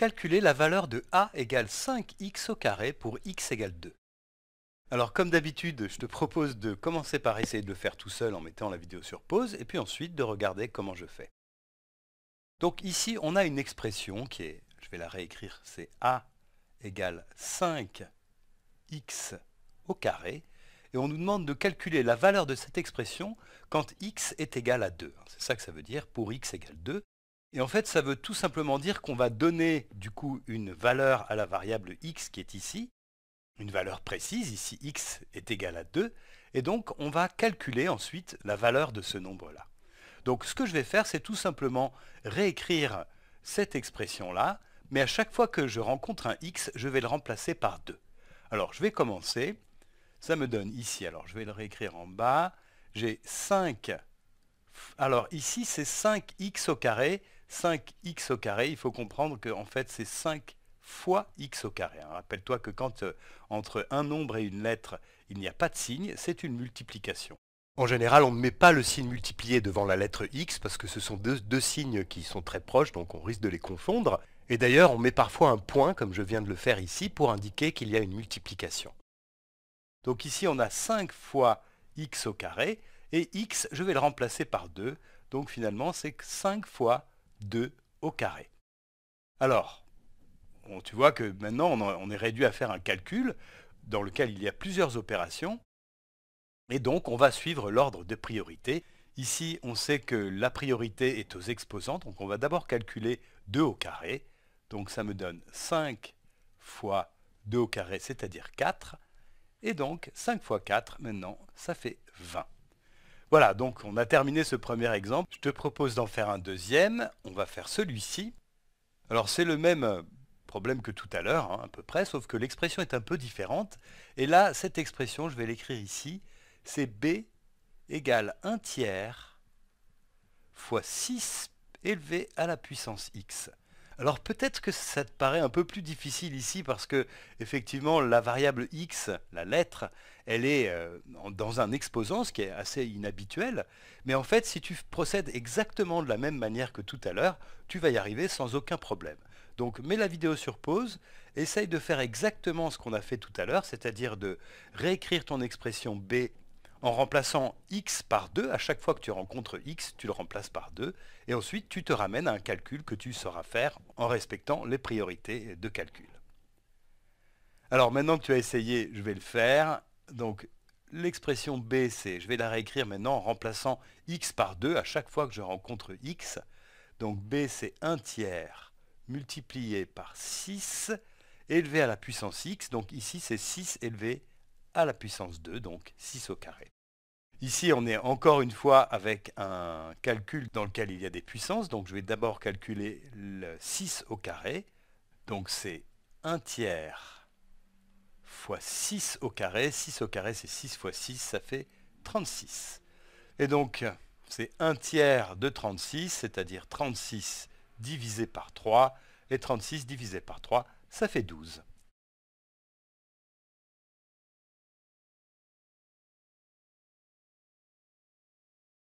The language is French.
calculer la valeur de a égale 5x au carré pour x égale 2. Alors comme d'habitude, je te propose de commencer par essayer de le faire tout seul en mettant la vidéo sur pause, et puis ensuite de regarder comment je fais. Donc ici, on a une expression qui est, je vais la réécrire, c'est a égale 5x au carré, et on nous demande de calculer la valeur de cette expression quand x est égal à 2. C'est ça que ça veut dire, pour x égale 2. Et en fait, ça veut tout simplement dire qu'on va donner du coup une valeur à la variable x qui est ici, une valeur précise, ici x est égal à 2, et donc on va calculer ensuite la valeur de ce nombre-là. Donc ce que je vais faire, c'est tout simplement réécrire cette expression-là, mais à chaque fois que je rencontre un x, je vais le remplacer par 2. Alors je vais commencer, ça me donne ici, alors je vais le réécrire en bas, j'ai 5, alors ici c'est 5x au carré, 5x au carré, il faut comprendre qu'en fait c'est 5 fois x au carré. Rappelle-toi que quand entre un nombre et une lettre, il n'y a pas de signe, c'est une multiplication. En général, on ne met pas le signe multiplié devant la lettre x parce que ce sont deux signes qui sont très proches, donc on risque de les confondre. Et d'ailleurs, on met parfois un point, comme je viens de le faire ici, pour indiquer qu'il y a une multiplication. Donc ici, on a 5 fois x au carré, et x, je vais le remplacer par 2, donc finalement, c'est 5 fois 2 au carré. Alors, tu vois que maintenant, on est réduit à faire un calcul dans lequel il y a plusieurs opérations, et donc on va suivre l'ordre de priorité. Ici, on sait que la priorité est aux exposants, donc on va d'abord calculer 2 au carré, donc ça me donne 5 fois 2 au carré, c'est-à-dire 4, et donc 5 fois 4, maintenant, ça fait 20. Voilà, donc on a terminé ce premier exemple. Je te propose d'en faire un deuxième, on va faire celui-ci. Alors c'est le même problème que tout à l'heure, à peu près, sauf que l'expression est un peu différente. Et là, cette expression, je vais l'écrire ici, c'est b égale 1/3 fois 6 élevé à la puissance x. Alors peut-être que ça te paraît un peu plus difficile ici parce que effectivement la variable x, la lettre, elle est dans un exposant, ce qui est assez inhabituel. Mais en fait, si tu procèdes exactement de la même manière que tout à l'heure, tu vas y arriver sans aucun problème. Donc mets la vidéo sur pause, essaye de faire exactement ce qu'on a fait tout à l'heure, c'est-à-dire de réécrire ton expression b en remplaçant x par 2, à chaque fois que tu rencontres x, tu le remplaces par 2, et ensuite tu te ramènes à un calcul que tu sauras faire en respectant les priorités de calcul. Alors maintenant que tu as essayé, je vais le faire. Donc l'expression b, je vais la réécrire maintenant en remplaçant x par 2 à chaque fois que je rencontre x. Donc b c'est 1/3 multiplié par 6 élevé à la puissance x, donc ici c'est 6 élevé à la puissance 2, donc 6 au carré. Ici, on est encore une fois avec un calcul dans lequel il y a des puissances, donc je vais d'abord calculer le 6 au carré, donc c'est 1/3 fois 6 au carré, 6 au carré c'est 6 fois 6, ça fait 36. Et donc, c'est 1/3 de 36, c'est-à-dire 36 divisé par 3, et 36 divisé par 3, ça fait 12.